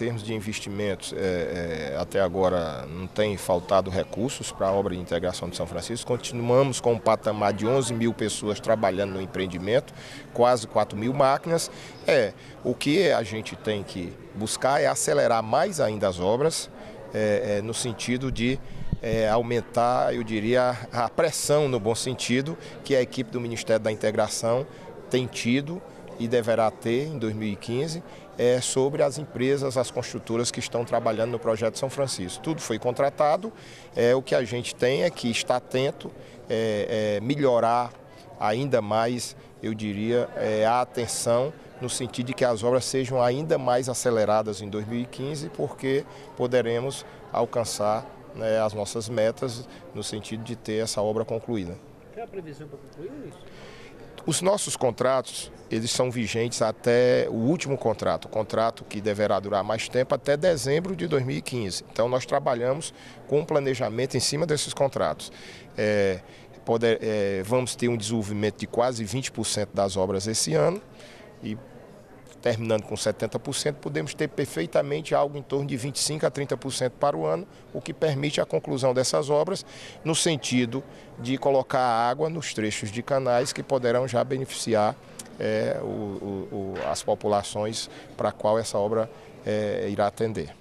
termos de investimentos, até agora não tem faltado recursos para a obra de integração de São Francisco. Continuamos com um patamar de 11 mil pessoas trabalhando no empreendimento, quase 4 mil máquinas. O que a gente tem que buscar é acelerar mais ainda as obras, no sentido de aumentar, eu diria, a pressão no bom sentido que a equipe do Ministério da Integração tem tido e deverá ter em 2015 sobre as empresas, as construtoras que estão trabalhando no projeto São Francisco. Tudo foi contratado, o que a gente tem é que estar atento, melhorar ainda mais, eu diria, a atenção no sentido de que as obras sejam ainda mais aceleradas em 2015, porque poderemos alcançar, né, as nossas metas no sentido de ter essa obra concluída. Qual é a previsão para concluir isso? Os nossos contratos, eles são vigentes até o último contrato, o contrato que deverá durar mais tempo, até dezembro de 2015. Então, nós trabalhamos com um planejamento em cima desses contratos. Vamos ter um desenvolvimento de quase 20% das obras esse ano e, terminando com 70%, podemos ter perfeitamente algo em torno de 25% a 30% para o ano, o que permite a conclusão dessas obras no sentido de colocar a água nos trechos de canais que poderão já beneficiar as populações para a qual essa obra irá atender.